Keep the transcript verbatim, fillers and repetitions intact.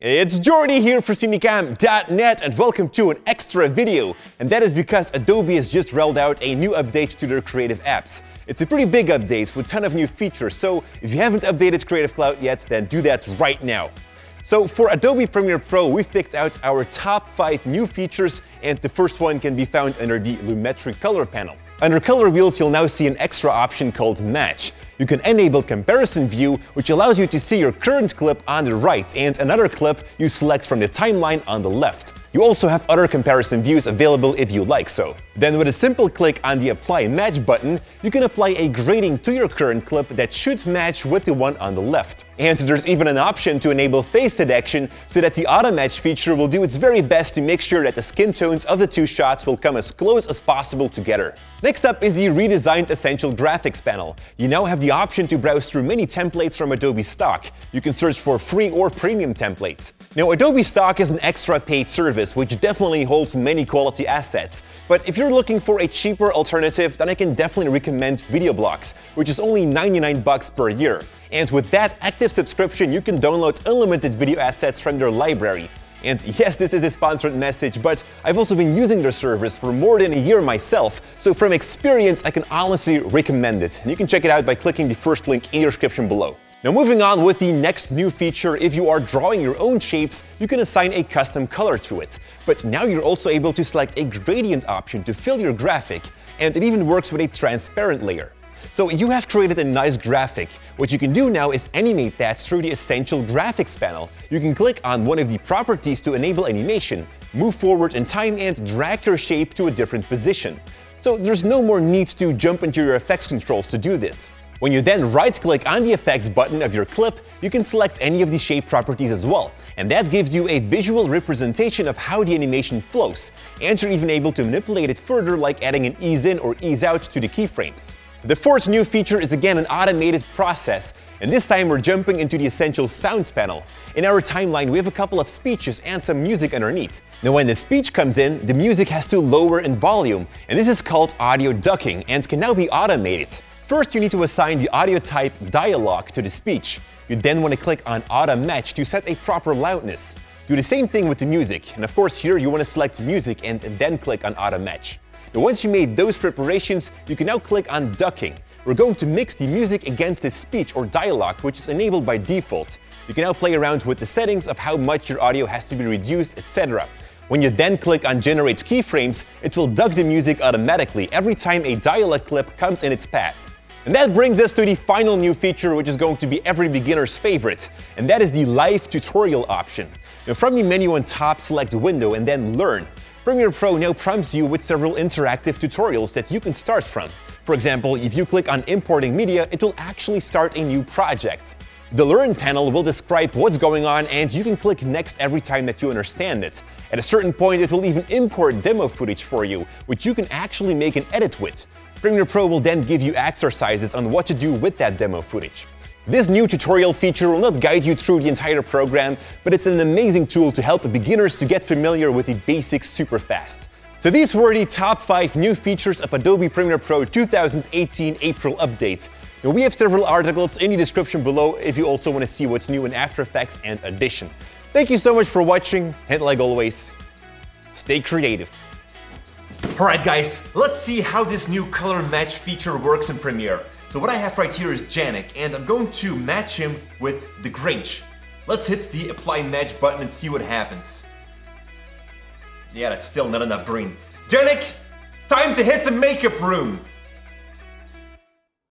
It's Jordi here for Cinecam dot net and welcome to an extra video. And that is because Adobe has just rolled out a new update to their creative apps. It's a pretty big update with a ton of new features, so if you haven't updated Creative Cloud yet, then do that right now. So for Adobe Premiere Pro, we've picked out our top five new features, and the first one can be found under the Lumetri Color panel. Under Color Wheels, you'll now see an extra option called Match. You can enable Comparison View, which allows you to see your current clip on the right and another clip you select from the timeline on the left. You also have other comparison views available if you like so. Then with a simple click on the Apply Match button, you can apply a grading to your current clip that should match with the one on the left. And there's even an option to enable face detection so that the auto match feature will do its very best to make sure that the skin tones of the two shots will come as close as possible together. Next up is the redesigned Essential Graphics panel. You now have the option to browse through many templates from Adobe Stock. You can search for free or premium templates. Now, Adobe Stock is an extra paid service, which definitely holds many quality assets. But if you're looking for a cheaper alternative, then I can definitely recommend VideoBlocks, which is only ninety-nine bucks per year. And with that active subscription, you can download unlimited video assets from their library. And yes, this is a sponsored message, but I've also been using their service for more than a year myself, so from experience I can honestly recommend it. And you can check it out by clicking the first link in the description below. Now moving on with the next new feature, if you are drawing your own shapes, you can assign a custom color to it. But now you're also able to select a gradient option to fill your graphic, and it even works with a transparent layer. So you have created a nice graphic. What you can do now is animate that through the Essential Graphics panel. You can click on one of the properties to enable animation, move forward in time and drag your shape to a different position. So there's no more need to jump into your effects controls to do this. When you then right-click on the effects button of your clip, you can select any of the shape properties as well, and that gives you a visual representation of how the animation flows, and you're even able to manipulate it further, like adding an ease in or ease out to the keyframes. The fourth new feature is again an automated process, and this time we're jumping into the Essential Sound panel. In our timeline, we have a couple of speeches and some music underneath. Now when the speech comes in, the music has to lower in volume, and this is called audio ducking and can now be automated. First, you need to assign the audio type dialogue to the speech. You then want to click on Auto Match to set a proper loudness. Do the same thing with the music, and of course here you want to select music and then click on Auto Match. Now once you made those preparations, you can now click on ducking. We're going to mix the music against the speech or dialogue, which is enabled by default. You can now play around with the settings of how much your audio has to be reduced, et cetera. When you then click on generate keyframes, it will duck the music automatically every time a dialogue clip comes in its path. And that brings us to the final new feature, which is going to be every beginner's favorite, and that is the live tutorial option. Now from the menu on top, select window and then learn. Premiere Pro now prompts you with several interactive tutorials that you can start from. For example, if you click on importing media, it will actually start a new project. The Learn panel will describe what's going on, and you can click next every time that you understand it. At a certain point, it will even import demo footage for you, which you can actually make an edit with. Premiere Pro will then give you exercises on what to do with that demo footage. This new tutorial feature will not guide you through the entire program, but it's an amazing tool to help beginners to get familiar with the basics super fast. So these were the top five new features of Adobe Premiere Pro two thousand eighteen April update. Now we have several articles in the description below if you also want to see what's new in After Effects and Audition. Thank you so much for watching, and like always, stay creative. Alright guys, let's see how this new color match feature works in Premiere. So what I have right here is Janik, and I'm going to match him with the Grinch. Let's hit the Apply Match button and see what happens. Yeah, that's still not enough green. Janik, time to hit the makeup room!